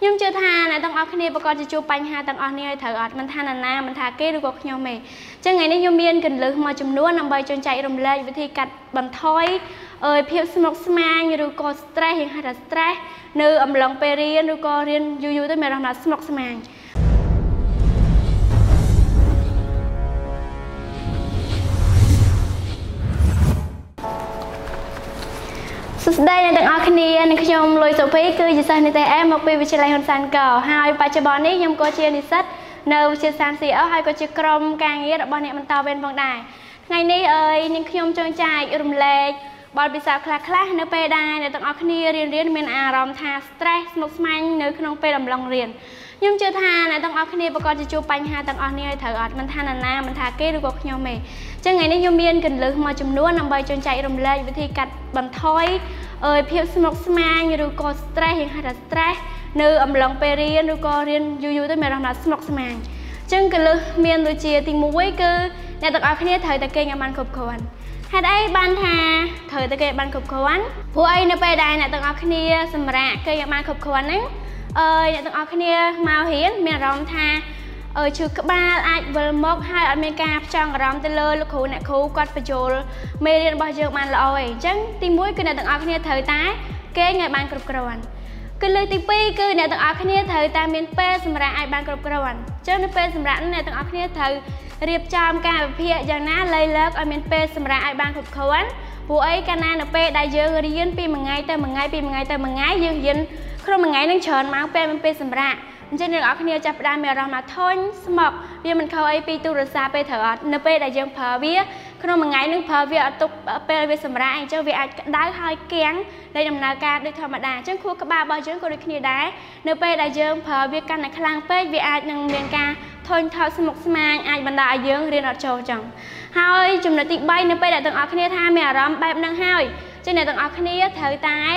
nhưng chưa tha này tông ở khi này bà con chụp bánh ha tông ở này thở ở mình tha nàn na mình tha kê được bọc nhau mày cho ngày nay nhôm biên cần lử mà chấm đuôi nằm bay trốn chạy rầm lê với thì cắt bằng thoi ơi phiêu smoke smile như được coi stress hiện hay là stress nơi âm lòng period được coi riêng du tới mày làm là smoke smile đây là tặng ở khi này anh nhôm lôi sầu phi cứ chỉ sang để em học về việc làm hoàn thành cầu hai bài cho bọn ấy nhôm coi chơi đi sách nấu chơi sang xì áo hai coi chơi crom càng nghĩa là bọn này mình tàu bên vòng đài ngày nay ơi những khi nhôm chơi chạy rầm lệ bọn bị sao khla khla nấu pe đài để tặng ở khi này riêng mình à rầm tha stress một man nấu khi nông pe đầm lòng riêng nhôm chơi tha này tặng ở khi này bà con chơi chụp bánh ha tặng ở này thở ở mình tha nàn na mình tha kê được bọc nhau mày cho ngày nay nhôm biên cần lử mà chấm đuôi nằm bay chơi chạy rầm lệ với thì cắt bằng thoiเอ่ยเพียบสมองสมางอยู่ดูก็สเตรสยังหาแต่สเตรสเนื้ออมลองไปเรียนดูก็เรียนอยู่ๆแต่ไม่รำนัดสมองสมางจึงกันเลยเมียนตัวเชียติงมุ้ยคือในตะกอคันนี้เธอตะเกียงยามันขบขวัญหาได้บ้านทาเธอตะเกียงบ้านขบขวัญผู้ไอ้ในไปได้ในตะกอคันนี้สมระเกียงยามันขบขวัญนั้นเอ่ยในตะกอคันนี้มาเห็นเมียนรำทาชื่อกบ้าไอ้เวลมกให้อเมริกาจังรำเตลลูกคู่เนี่ยคู่กัดประโจลเมเรียนบอยเยอมันลอยจังตีมุ้ยคือในต่างอักเนี่ยเธอตาเก่งไงบ้านกรุบกระวันก็เลยตีปีคือในต่างอักเนี่ยเธอตาเมียนเป้สมระไอ้บ้านกรุบกระวันเจ้าเนี่ยเป้สมระในต่างอักเนี่ยเธอเรียบจำการเพียอย่างนั้นเลยเลิกอเมริกาเป้สมระไอ้บ้านกรุบกระวันผู้ไอ้กันนั่นเป้ได้เยอะเรียนปีมันไงแต่มันไงปีมันไงแต่มันไงเยอะเย็นครบมันไงนั่งเชิญมาเป้มันเป้สมระเช่นเด็กอักเนียจับได้เมื่อเรามาทนสมบเรียมันเขาไอปีตุรซาไปเถอะเนเป้ได้ยังเพอเวียขนมไงนึงเพอเวียตุกเป้เวียสมราเจ้าเวียได้หอยแกงได้ดำนาการได้ธรรมดาเช่นครูกบ้าบอยเช่นคนเด็กเนียได้เนเป้ได้ยังเพอเวียกันในคลังเป้เวียยังเรียนการทนเขาสมบสมานไอบรรดายังเรียนอัดโจจังหอยจุ่มในติ๊กใบเนเป้ได้ต่างอักเนียท่าเมื่อเราแบบนั่งหอยเช่นในต่างอักเนียเถอะตาย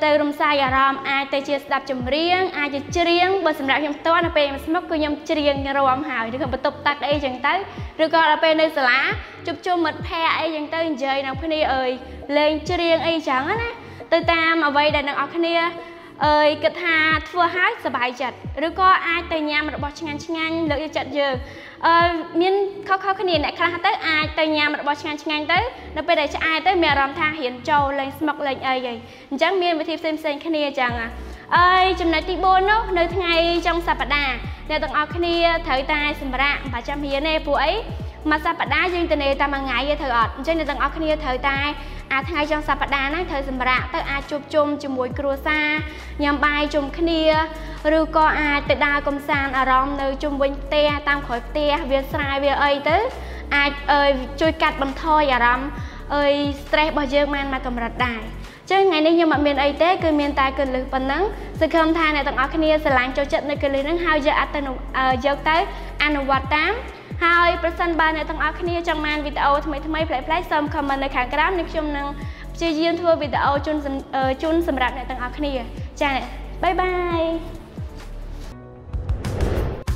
แต่รวมสายอารมณ์อาจจะเชื่อสับจมเรียงอาจจะเรียงบนสำหรับยมต้อนเป็นสมกุยมเรียงรวมหายหรือประตูตักไอจังตั้งหรือก็เป็นในสระจุบจุ่มมัดแพรไอจังตั้งเจยนักพนีเอ่ยเล่นเรียงไอจังนะตัวตามเอาไว้ดันนักอักเนียเอ่ยกระทาทั่วหายสบายจัดหรือก็อาจแต่ยามมันบอชงานชงานเลือกจัดเยอะมิ้นเขาขณีไหนคลาสเตอร์อาจแต่ยามมันบอชงานชงานเตอร์นับไปได้จะอาจแต่เมื่อรำทางเห็นโจเลยสมัครเลยไอยังจังมิ้นไปทีเซมเซนขณีจังอ่ะเอ่ยจำนวนตีโบนในทั้งไงจังสัปดาห์ในต่างอักขณีเธอตายสมระประจำเฮียในป่วยมาสัปดาห์ยืนเตเนตามางายเธออดจังในต่างอักขณีเธอตายอาทายจังสัปดาห์นั่งเธอสมระเตออาจุบจมจมวยกลัวซายามใบจมขณีหรือก็อาจแต่ดาวกำซานอารมณ์ในจมวินเตะตามขอยเตะเวียนสายเวียเอเตออาจช่วยกัดบังทอยอารมณ์สเตรสบอยเยอะมันมากำรัดได้จังไงในยามเมียนเอเตอคือเมียนตายเกินหรือปนนั่งสักคำทานในต่างอักขณีสลายโจจัดในเกินหรือนั่งหายเยอะอัตโนเยอะเตออนุวัตตามหายประสันบานในต่างอักขณีจังมันวิดีโอทำไมแผลซ้ำคำมันในขางกราฟในช่วงนึงจะยืนทัวร์วิดีโอจุนสำหรับในต่างอักขณีจ้าบายบาย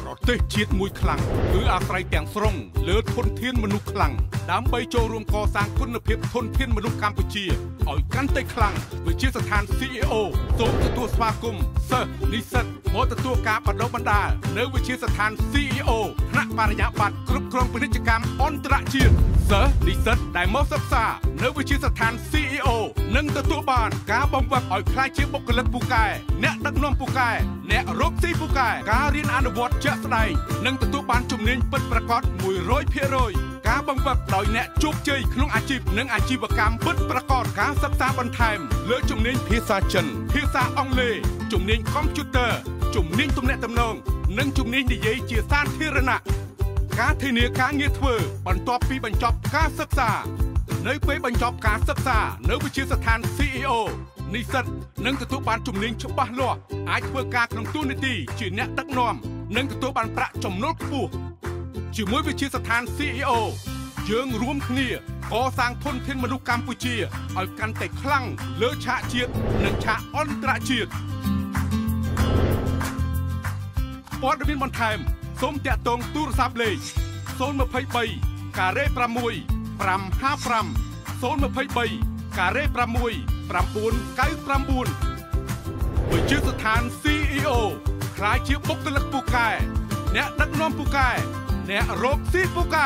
รถเตะชีดมวยคลังหรืออาศัยแต่งสรงเหลือทนเทียนมนุษย์คลังดามใบโจรวมก่อสร้างคุณภาพทนเทียนมนุษย์กัมพูชีอ่อยกันเตะคลังโดยเชี่ยวชาญ CEO สมตัวสมาคมเซอร์นิสต์หมอตัวการปนบรรดาเนื้อวิเชียรสถาน CEO คณะปริญญาบัตรกรุ๊ปครองพิธีกรรมอันตรชีพเซอร์นิสต์ได้มอบสับสาเนื้อวิเชียรสถาน CEO นั่งตัวบานการบำบัดอ่อยคลายเชี่ยวบกเล็บปูไก่เนื้อดักน้องปูไก่เนื้อรบซีปูไก่การเรียนอนุวัตเจ้าใดนั่งตัวบานจุ่มเน้นเป็นประกอบมวยร้อยเพียร้อยการบำบัดลอยเนื้อจุกเจยขนมอาชีพนั่งอาชีพกรรมเป็นประกอบการศึกษาบนไทม์เลือจุ่มเน้นพิซซ่าเชนพิซซ่าอังเลจุ่มเน้นคอมพิวเตอร์จุ่มนิ่งตุ่มแนตำนองนึ่งจุ่มนิ่งดิเยเจียซานเทระนะการเทเนียการเงียเวอร์บรรทบปีบรรจบการศึกษาเนื้อไปบรรจบการศึกษาเนื้อวิชีสถาน CEO นิสิตนึ่งกระตุ้นบานจุ่มนิ่งชบะล้อไอเพื่อการลงทุนในตีจีเนตักนอมนึ่งกระตุ้นบานประจมนกปูจีมวยวิชีสถาน CEO เยื้องรวมเนียก่อสร้างทนเทียนมนุษย์กัมพูชีเอากันแต่คลั่งเลือชะเชียดนึ่งชะอันตรเชียดปอดมินบอลไทม์สมเจตงตู้ซับเลขโซนมาเพย์ใบกาเร่ประมวยปรำห้าปรำโซนมาเพย์ใบกาเร่ประมวยปรำปูนไก่ปรำปูน bởi chữ sự thán CEOคล้ายชื่อปุ๊กตะลักปูกายเนี่ยนักน้อมปูกายเนี่ยโรคซีปูกาย